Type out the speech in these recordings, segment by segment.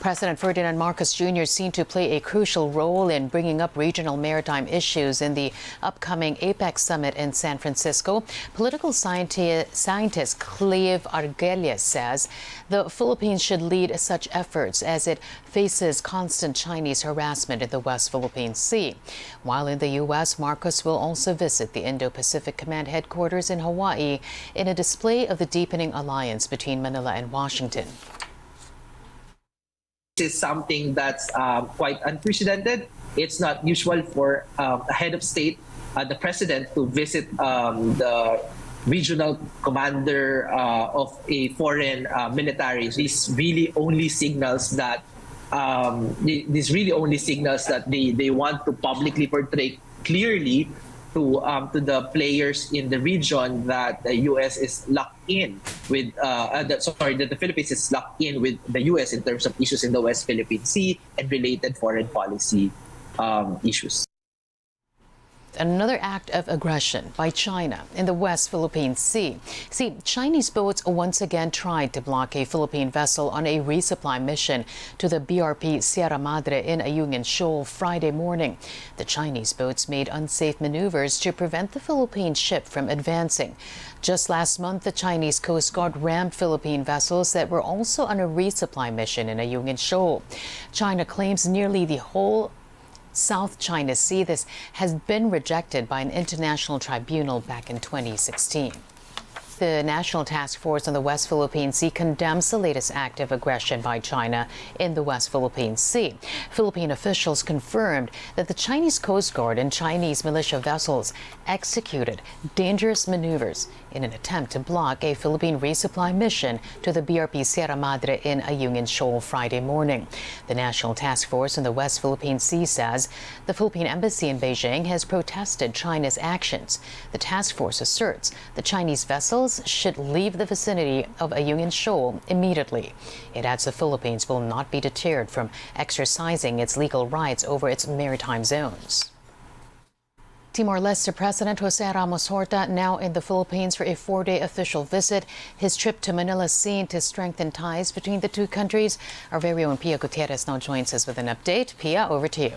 President Ferdinand Marcos Jr. is seen to play a crucial role in bringing up regional maritime issues in the upcoming APEC summit in San Francisco. Political scientist Clive Arguelles says the Philippines should lead such efforts as it faces constant Chinese harassment in the West Philippine Sea. While in the U.S., Marcos will also visit the Indo-Pacific Command headquarters in Hawaii in a display of the deepening alliance between Manila and Washington. Is something that's quite unprecedented. It's not usual for a head of state, the president, to visit the regional commander of a foreign military. This really only signals that they want to publicly portray clearly to the players in the region that the U.S. is locked in with, that the Philippines is locked in with the U.S. in terms of issues in the West Philippine Sea and related foreign policy issues. Another act of aggression by China in the West Philippine Sea. Chinese boats once again tried to block a Philippine vessel on a resupply mission to the BRP Sierra Madre in Ayungin Shoal Friday morning. The Chinese boats made unsafe maneuvers to prevent the Philippine ship from advancing. Just last month, the Chinese Coast Guard rammed Philippine vessels that were also on a resupply mission in Ayungin Shoal. China claims nearly the whole South China Sea. This has been rejected by an international tribunal back in 2016. The National Task Force on the West Philippine Sea condemns the latest act of aggression by China in the West Philippine Sea. Philippine officials confirmed that the Chinese Coast Guard and Chinese militia vessels executed dangerous maneuvers in an attempt to block a Philippine resupply mission to the BRP Sierra Madre in Ayungin Shoal Friday morning. The National Task Force on the West Philippine Sea says the Philippine Embassy in Beijing has protested China's actions. The task force asserts the Chinese vessels should leave the vicinity of Ayungin Shoal immediately. It adds the Philippines will not be deterred from exercising its legal rights over its maritime zones. Timor-Leste President Jose Ramos-Horta now in the Philippines for a four-day official visit. His trip to Manila seen to strengthen ties between the two countries. Our very own Pia Gutierrez now joins us with an update. Pia, over to you.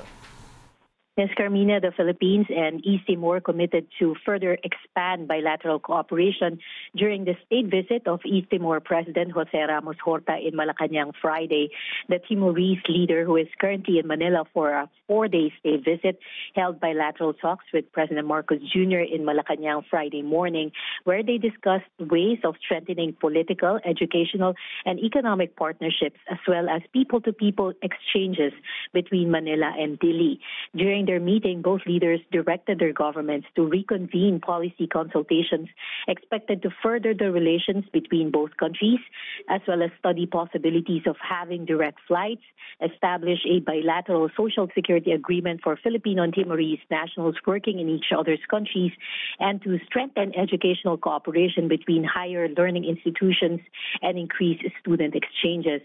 Ms. Carmina, the Philippines and East Timor committed to further expand bilateral cooperation during the state visit of East Timor President Jose Ramos-Horta in Malacanang Friday. The Timorese leader, who is currently in Manila for a four-day state visit, held bilateral talks with President Marcos Jr. in Malacanang Friday morning, where they discussed ways of strengthening political, educational, and economic partnerships, as well as people-to-people exchanges between Manila and Dili. During their meeting, both leaders directed their governments to reconvene policy consultations expected to further the relations between both countries, as well as study possibilities of having direct flights, establish a bilateral social security agreement for Filipino and Timorese nationals working in each other's countries, and to strengthen educational cooperation between higher learning institutions and increase student exchanges.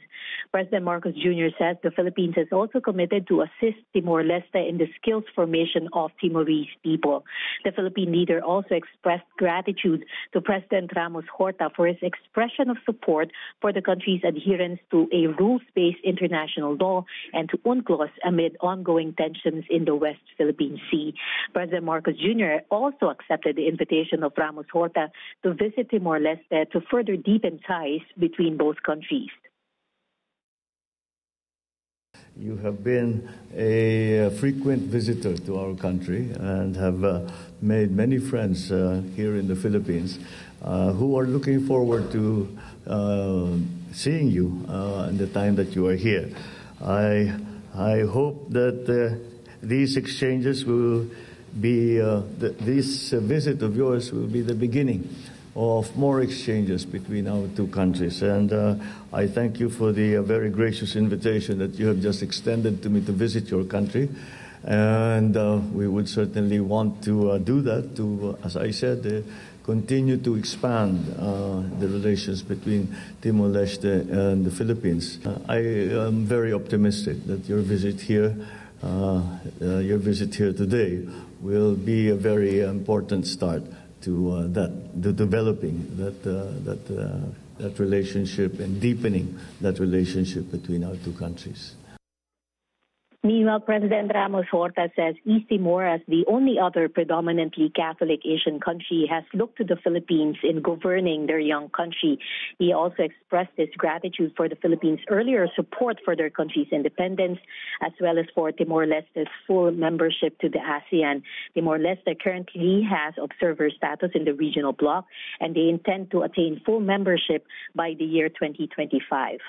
President Marcos Jr. says the Philippines has also committed to assist Timor-Leste in the skills formation of Timorese people. The Philippine leader also expressed gratitude to President Ramos-Horta for his expression of support for the country's adherence to a rules-based international law and to UNCLOS amid ongoing tensions in the West Philippine Sea. President Marcos Jr. also accepted the invitation of Ramos-Horta to visit Timor-Leste to further deepen ties between both countries. You have been a frequent visitor to our country and have made many friends here in the Philippines who are looking forward to seeing you in the time that you are here. I hope that these exchanges will be, this visit of yours will be the beginning of more exchanges between our two countries. And I thank you for the very gracious invitation that you have just extended to me to visit your country. And we would certainly want to do that to, as I said, continue to expand the relations between Timor-Leste and the Philippines. I am very optimistic that your visit here today will be a very important start to developing that that relationship and deepening that relationship between our two countries. Meanwhile, President Ramos-Horta says East Timor, as the only other predominantly Catholic Asian country, has looked to the Philippines in governing their young country. He also expressed his gratitude for the Philippines' earlier support for their country's independence, as well as for Timor-Leste's full membership to the ASEAN. Timor-Leste currently has observer status in the regional bloc, and they intend to attain full membership by the year 2025.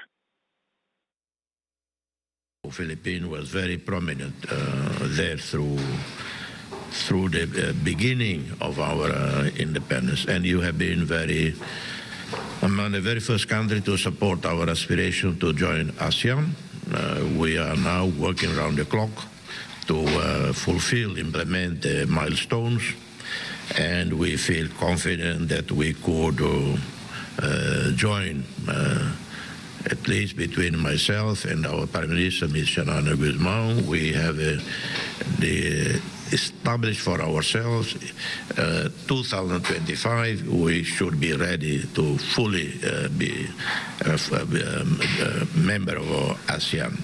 Philippines was very prominent there through the beginning of our independence, and you have been very among the very first country to support our aspiration to join ASEAN. We are now working around the clock to implement the milestones, and we feel confident that we could join. At least between myself and our Prime Minister, Ms. Shanaana Guzmao, we have established for ourselves 2025, we should be ready to fully be a member of ASEAN.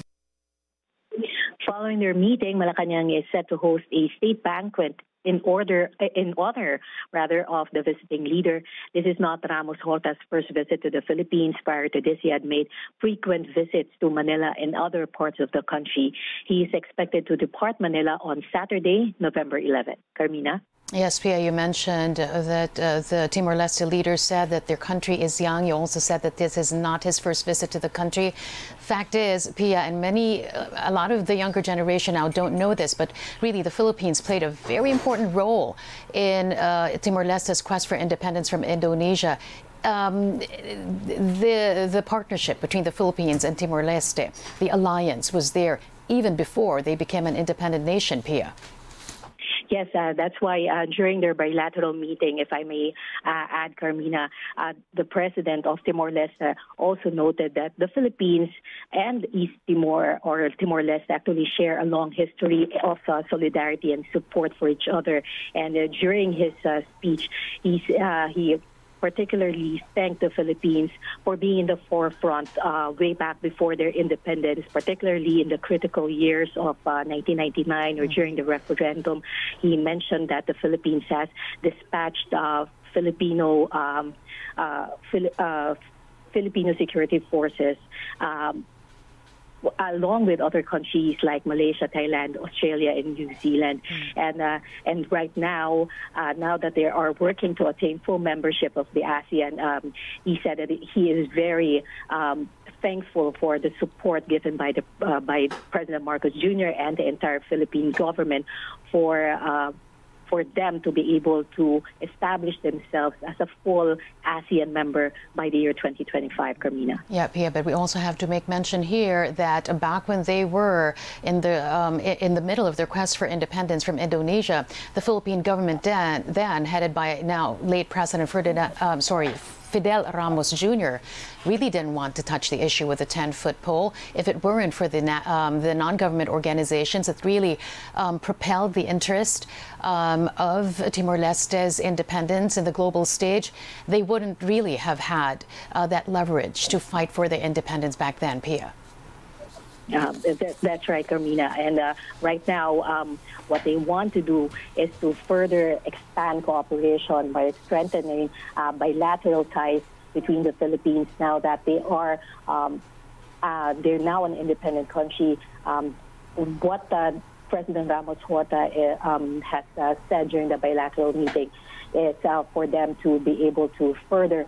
Following their meeting, Malacanang is set to host a state banquet in honor, rather, of the visiting leader. This is not Ramos-Horta's first visit to the Philippines. Prior to this, he had made frequent visits to Manila and other parts of the country. He is expected to depart Manila on Saturday, November 11. Carmina? Yes, Pia, you mentioned that the Timor-Leste leader said that their country is young. You also said that this is not his first visit to the country. Fact is, Pia, and a lot of the younger generation now don't know this, but really the Philippines played a very important role in Timor-Leste's quest for independence from Indonesia. The partnership between the Philippines and Timor-Leste, the alliance, was there even before they became an independent nation, Pia. Yes, that's why during their bilateral meeting, if I may add, Carmina, the president of Timor-Leste also noted that the Philippines and East Timor, or Timor-Leste, actually share a long history of solidarity and support for each other. And during his speech, he particularly thanked the Philippines for being in the forefront way back before their independence, particularly in the critical years of 1999 or during the referendum. He mentioned that the Philippines has dispatched Filipino security forces along with other countries like Malaysia, Thailand, Australia, and New Zealand. And right now, now that they are working to attain full membership of the ASEAN, he said that he is very thankful for the support given by President Marcos Jr. and the entire Philippine government for them to be able to establish themselves as a full ASEAN member by the year 2025, Carmina. Yeah, Pia, but we also have to make mention here that back when they were in the middle of their quest for independence from Indonesia, the Philippine government then headed by now late President Fidel Ramos Jr. really didn't want to touch the issue with a 10-foot pole. If it weren't for the non-government organizations that really propelled the interest of Timor-Leste's independence in the global stage, they wouldn't really have had that leverage to fight for their independence back then, Pia. That's right, Carmina. And right now, what they want to do is to further expand cooperation by strengthening bilateral ties between the Philippines. Now that they are, they're now an independent country. What President Ramos-Horta has said during the bilateral meeting is for them to be able to further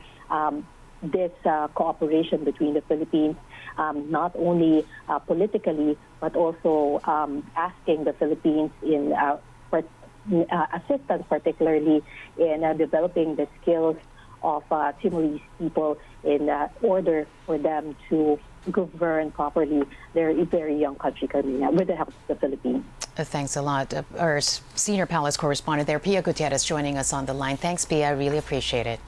this cooperation between the Philippines. Not only politically, but also asking the Philippines in assistance, particularly in developing the skills of Timorese people in order for them to govern properly their very young country, Carmina, with the help of the Philippines. Thanks a lot. Our senior palace correspondent there, Pia Gutierrez, joining us on the line. Thanks, Pia. I really appreciate it.